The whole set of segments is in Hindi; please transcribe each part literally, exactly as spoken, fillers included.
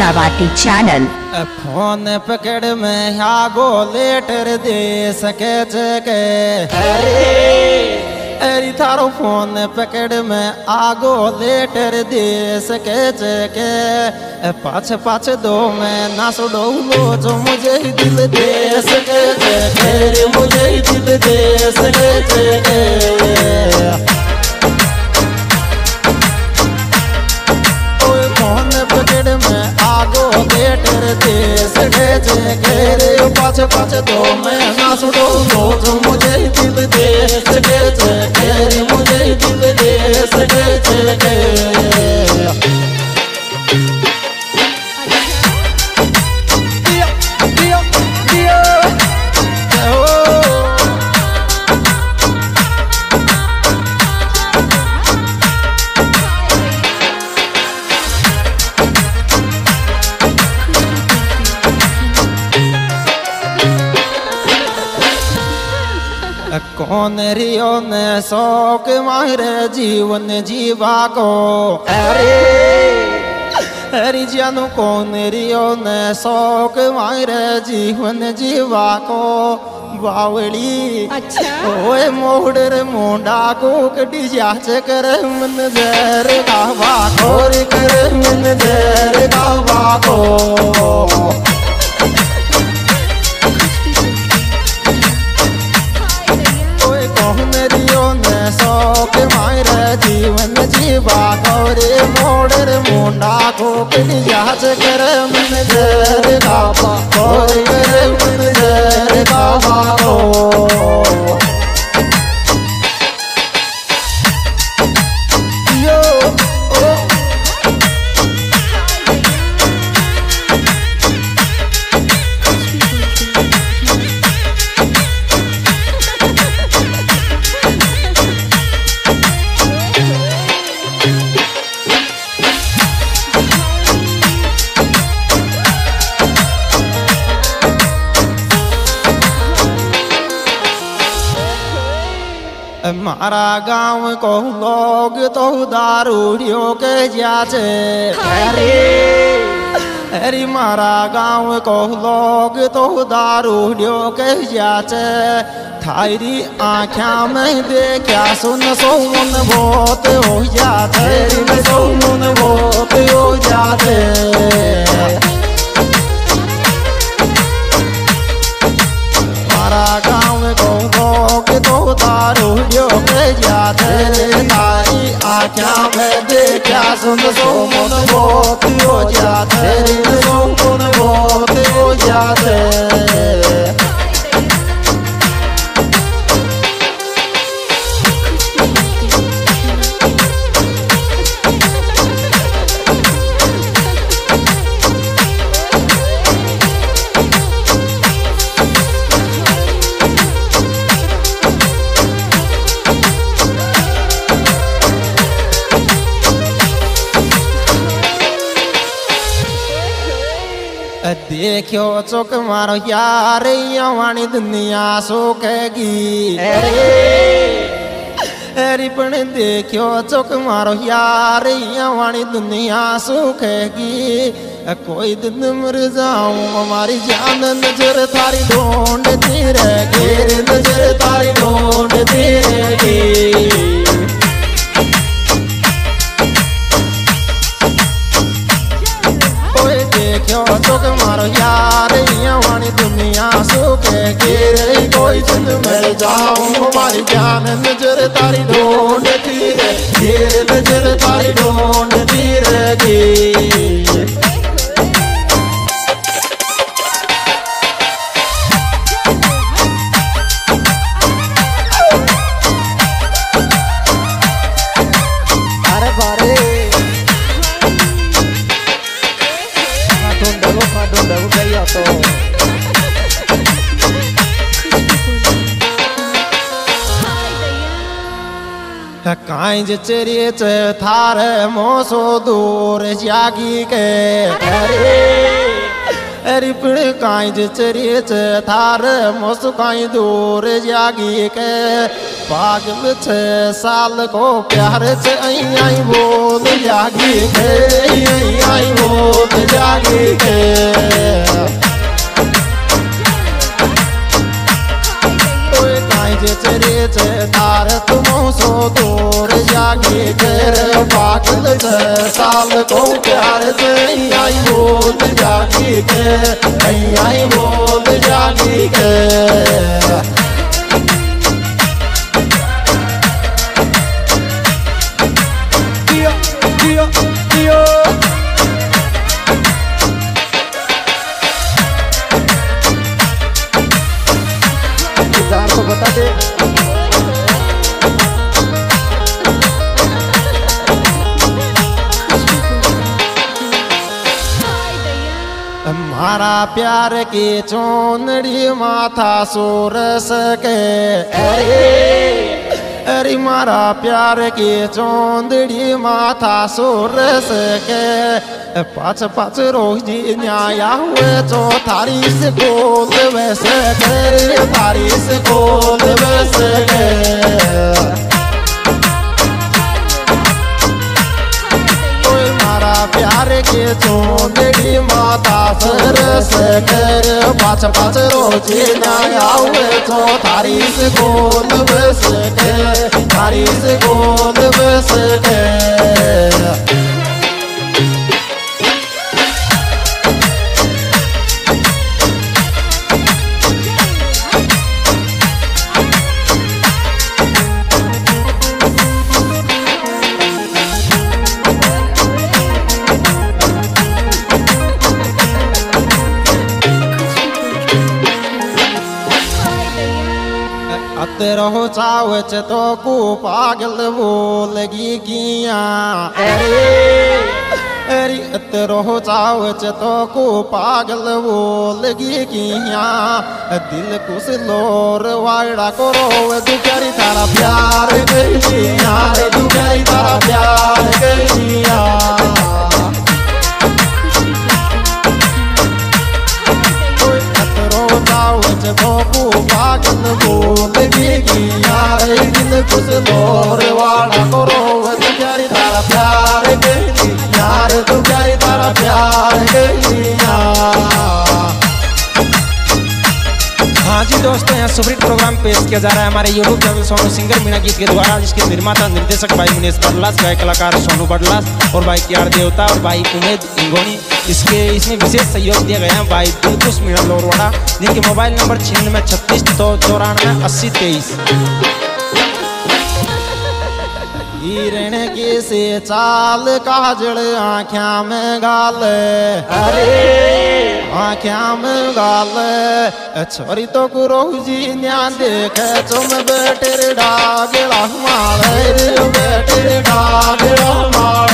नावाटी चैनल। फोन पकड़ में आगो लेटर दे सके जगे। अरे थारो फोन पकड़ में आगो लेटर दे सके जगे। पाछ पाछ दो मैं ना सुडो लो जो मुझे दिल दे सके जगे। मुझे दिल दे सके जगे। पाँच पाँच दो मैं ना सुनो जो मुझे दिल दे सके जगे। मुझे दिल दे सके जगे। कौन रियो ने शौक मारे जीवन जीवा को। अरे हरी जानू कौन रियो ने शौक मारे जीवन जीवा को। बावली अच्छा ओए मोहर मुंडा को कटी जाच कर मन जर गावा को कर मन जर गावा को। जीवन जीवा गौरे मोड़र मुंडा को जाच कर मन जर गावा गौरे कर मन जर गावा को। मारा गांव को लोग तो दारूडियो के जाचे। अरे मारा गांव को लोग तो दारूडियो के जाचे। थारी आँखा में देखा सुन सोन बहुत हो जाते। सोन बहुत हो जाते। आख्या में देखा सुन सोन बहुत हो जाते। सोन बहुत हो जाते। देखो चोक मारो यार यवानी दुनिया सोखेगी। अरे पण देखो चोक मारो यार यवानी दुनिया सोखेगी। कोई दिन मर जाऊं हमारी जान नजर तारी ढूंढती रहेगी। नजर तारी ढूंढती रहेगी। चोक मारो यार यवानी दुनिया सोखेगी। कोई दिन मर जाऊं हमारी जान नजर तारी ढूंढती रहेगी। नजर तारी ढूंढती रहेगी। कांज चरिए थार मोसो दूर जागी के। रिपण काई जचरीच थार मुस्काई दूर जागी के भाग बिछ साल को प्यार से आई आई बोल जागी के आई आई बोल जागी के जचरीच तार तुम सो दूर जागी कर पागल साल को प्यार से आई बोल जागी के आई बोल जागी के कियो कियो कियो बता दे हमारा प्यार की चोनड़ी माथा सोर सके अरे अरे मारा प्यार की चोंदड़ी माथा सोर सके पाच पाच रोजी न्याया हुए जो थारी से बोल वैसे गए थारी से बोल वैसे गए मारा प्यार के चोंदड़ी माता सरस कर पाच पाच रोजी न्याया हुए जो थारी से बोल वैसे गए थारी से बोल वैसे गए रहो चावच तो को पागल बोलगी गिया अरे अरे अत रहो चावच तो को पागल बोलगी गिया दिल कुछ लोर वाड़ा करो दुकारी तारा प्यार कर दिया दुकारी तारा प्यार कर दिया बापू पागल बोल गी यार दिल कुछ दौर वाला करो तुझारी तारा प्यार गई यार तुझारी तारा प्यार गई यार। हाँ जी दोस्तों, यहाँ सुपरहिट प्रोग्राम पेश किया जा रहा है हमारे YouTube channel Sonu singer Meena गीत के द्वारा, जिसके निर्माता निर्देशक भाई मुनेश बडलास, गायक कलाकार सोनू बडलास और भाई केआर देवता और भाई उमेद इंगोनी। इसके इसमें विशेष सहयोग दिया गया है भाई दूतुष मीणा लोरवाड़ा, जिनके मोबाइल नंबर छियानवे छत्तीस दो चौरानवे अस्सी तेईस। हिरण के से चाल काजल आँख्या में गाल अरे आँख्या में गाल छोरी तो कुरोजी न्या देखे तुम बेटे डाग माल बेटे डाग माल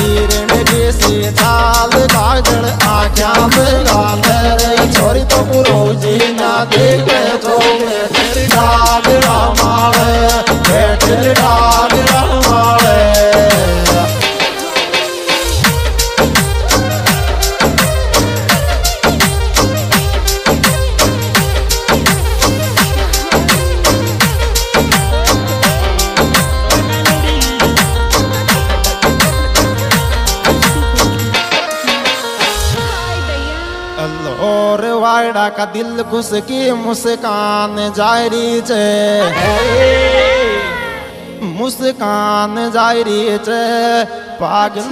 हिरण के चाल काजल आँख्या में गाल छोरी तो कुरोजी न्या देखे तुम बेटे डाग माल बेटे डाग का दिल घुस की मुस्कान जायरी चे मुस्कान जायरी चे पागल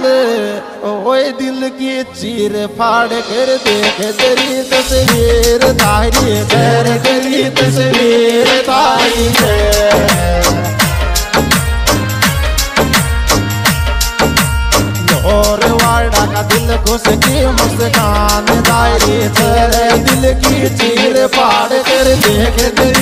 ओए दिल की चीर फाड़ कर देख तेरी तस्वीर तारी चे तेरी तस्वीर तारी चे और वाड़ा का दिल घुस की मुस्कान दायरी तेरे दिल की चीर पाड़ कर देख